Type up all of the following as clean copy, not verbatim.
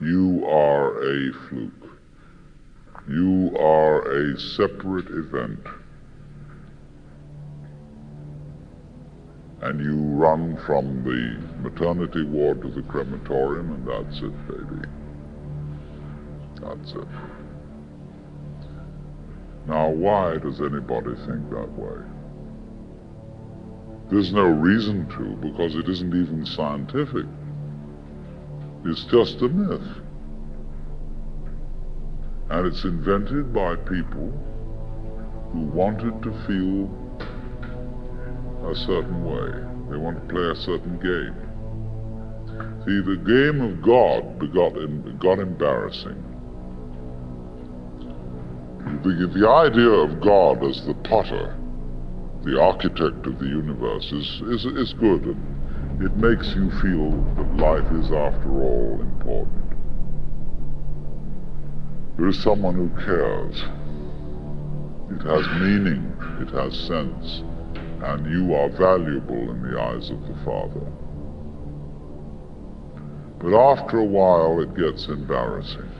You are a fluke. You are a separate event. And you run from the maternity ward to the crematorium, and that's it, baby. That's it. Now, why does anybody think that way? There's no reason to, because it isn't even scientific. It's just a myth. And it's invented by people who wanted to feel a certain way. They want to play a certain game. See, the game of God got embarrassing. The idea of God as the potter, the architect of the universe, is good, and it makes you feel that life is, after all, important. There is someone who cares. It has meaning, it has sense, and you are valuable in the eyes of the Father. But after a while it gets embarrassing.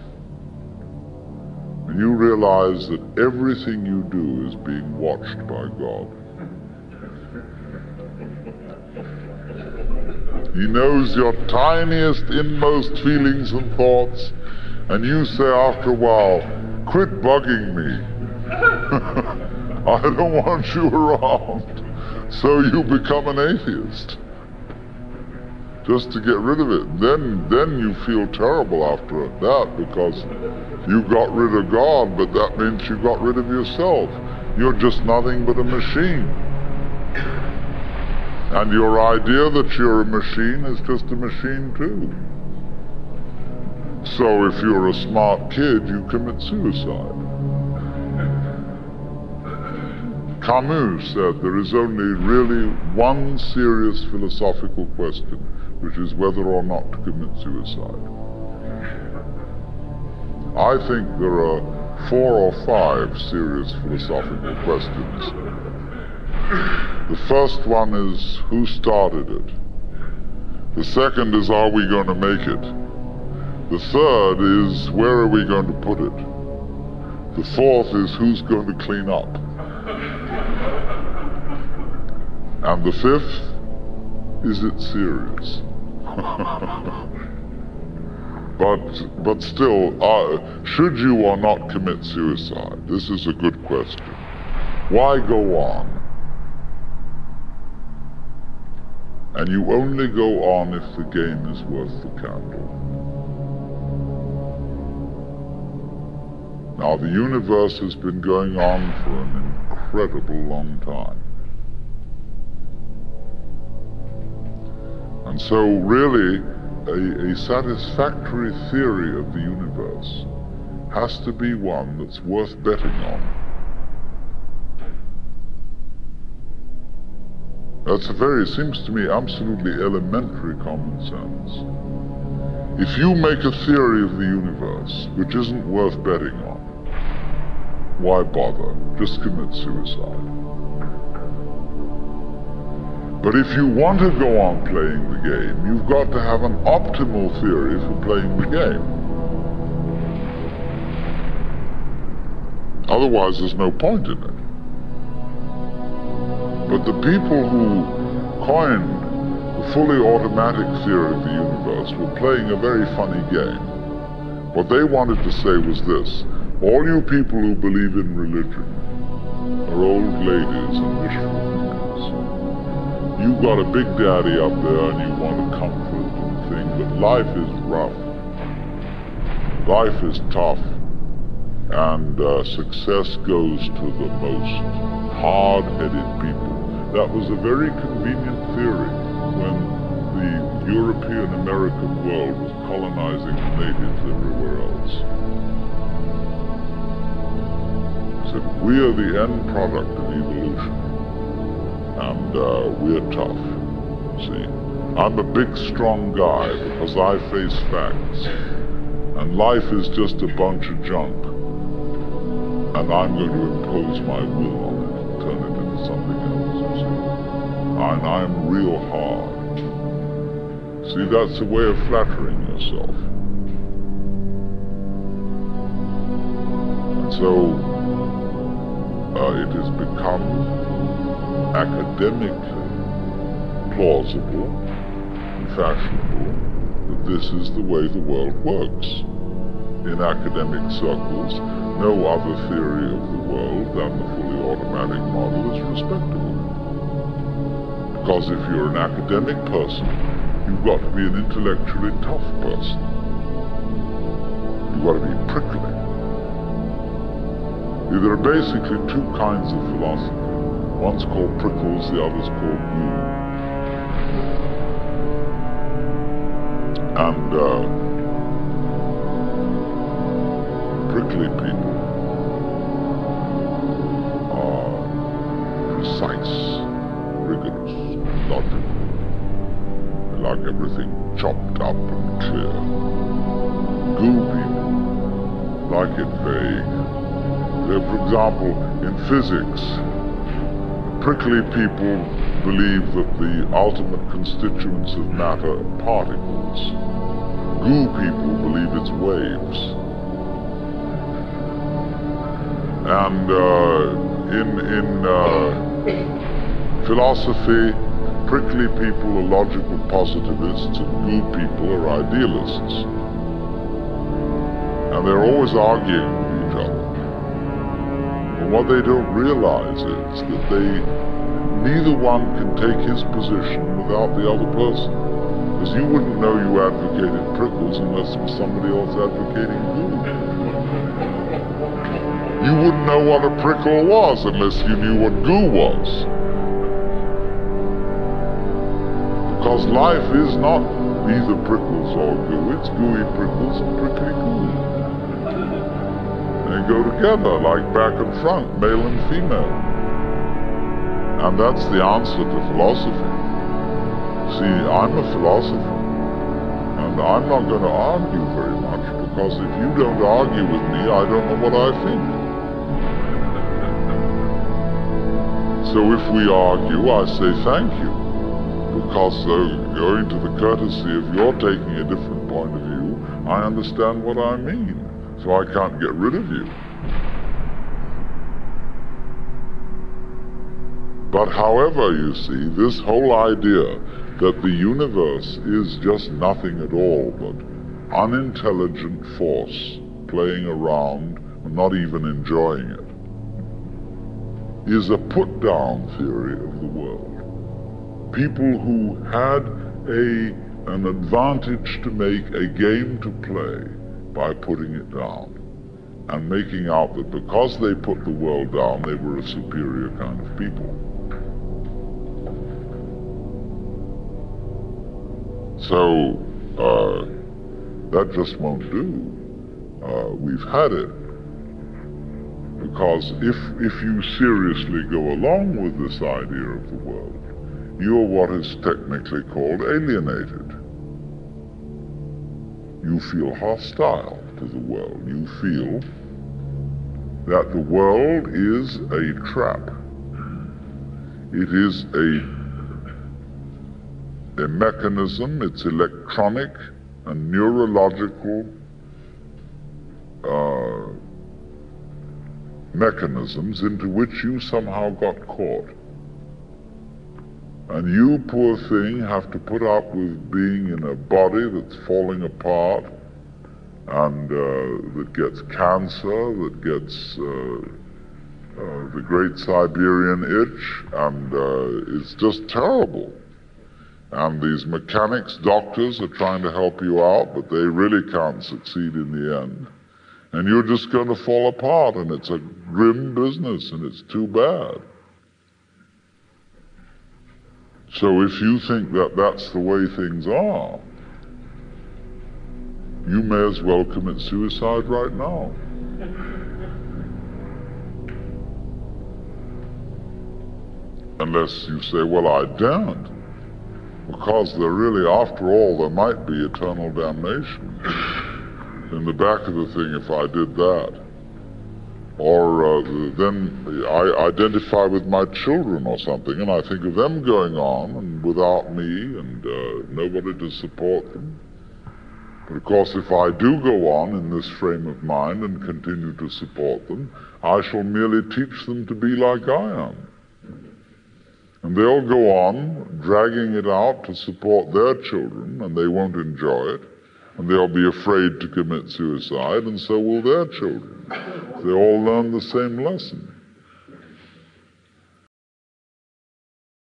And you realize that everything you do is being watched by God. He knows your tiniest, inmost feelings and thoughts, and you say after a while, "Quit bugging me. I don't want you around." So you become an atheist, just to get rid of it. Then you feel terrible after that, because you got rid of God, but that means you got rid of yourself. You're just nothing but a machine. And your idea that you're a machine is just a machine too. So if you're a smart kid, you commit suicide. Camus said there is only really one serious philosophical question, which is whether or not to commit suicide. I think there are 4 or 5 serious philosophical questions. The first one is, who started it? The second is, are we going to make it? The third is, where are we going to put it? The fourth is, who's going to clean up? And the fifth, is it serious? But still, should you or not commit suicide? This is a good question. Why go on? And you only go on if the game is worth the candle. Now, the universe has been going on for an incredible long time. And so really, a satisfactory theory of the universe has to be one that's worth betting on. That's a very, seems to me, absolutely elementary common sense. If you make a theory of the universe which isn't worth betting on, why bother? Just commit suicide. But if you want to go on playing the game, you've got to have an optimal theory for playing the game. Otherwise, there's no point in it. But the people who coined the fully automatic theory of the universe were playing a very funny game. What they wanted to say was this: all you people who believe in religion are old ladies and wishful thinkers. You've got a big daddy up there and you want to comfort and things, but life is rough. Life is tough. And success goes to the most hard-headed people. That was a very convenient theory when the European-American world was colonizing the natives everywhere else. So we are the end product of evolution. And we're tough, see. I'm a big, strong guy because I face facts. And life is just a bunch of junk. And I'm going to impose my will on it and turn it into something else, you see. And I'm real hard. See, that's a way of flattering yourself. so it has become academically plausible and fashionable that this is the way the world works. In academic circles, no other theory of the world than the fully automatic model is respectable. Because if you're an academic person, you've got to be an intellectually tough person. You've got to be prickly. There are basically two kinds of philosophy. One's called prickles, the other's called goo. And prickly people are precise, rigorous, logical. They like everything chopped up and clear. Goo people like it vague. They're, for example, in physics, prickly people believe that the ultimate constituents of matter are particles. Goo people believe it's waves. And in philosophy, prickly people are logical positivists and goo people are idealists. And they're always arguing with each other. And what they don't realize is that neither one can take his position without the other person. Because you wouldn't know you advocated prickles unless somebody else advocating goo. You wouldn't know what a prickle was unless you knew what goo was. Because life is not either prickles or goo, it's gooey prickles and prickly goo. They go together like back and front, male and female. And that's the answer to philosophy. See, I'm a philosopher, and I'm not going to argue very much, because if you don't argue with me, I don't know what I think. So if we argue, I say thank you, because owing to the courtesy of your taking a different point of view, I understand what I mean, so I can't get rid of you. But however, you see, this whole idea that the universe is just nothing at all but unintelligent force playing around and not even enjoying it, is a put-down theory of the world. People who had an advantage to make, a game to play, by putting it down, and making out that because they put the world down, they were a superior kind of people. So, that just won't do. We've had it. Because if you seriously go along with this idea of the world, you're what is technically called alienated. You feel hostile to the world. You feel that the world is a trap. It is a mechanism. It's electronic and neurological mechanisms into which you somehow got caught. And you, poor thing, have to put up with being in a body that's falling apart and that gets cancer, that gets the great Siberian itch, and it's just terrible. And these mechanics doctors are trying to help you out, but they really can't succeed in the end. And you're just going to fall apart, and it's a grim business, and it's too bad. So if you think that that's the way things are, you may as well commit suicide right now. Unless you say, well, I don't, because there really, after all, there might be eternal damnation. In the back of the thing, if I did that, or then I identify with my children or something, and I think of them going on and without me, and nobody to support them, But of course, if I do go on in this frame of mind and continue to support them, I shall merely teach them to be like I am. And they'll go on dragging it out to support their children, and they won't enjoy it, and they'll be afraid to commit suicide, and so will their children. They all learn the same lesson.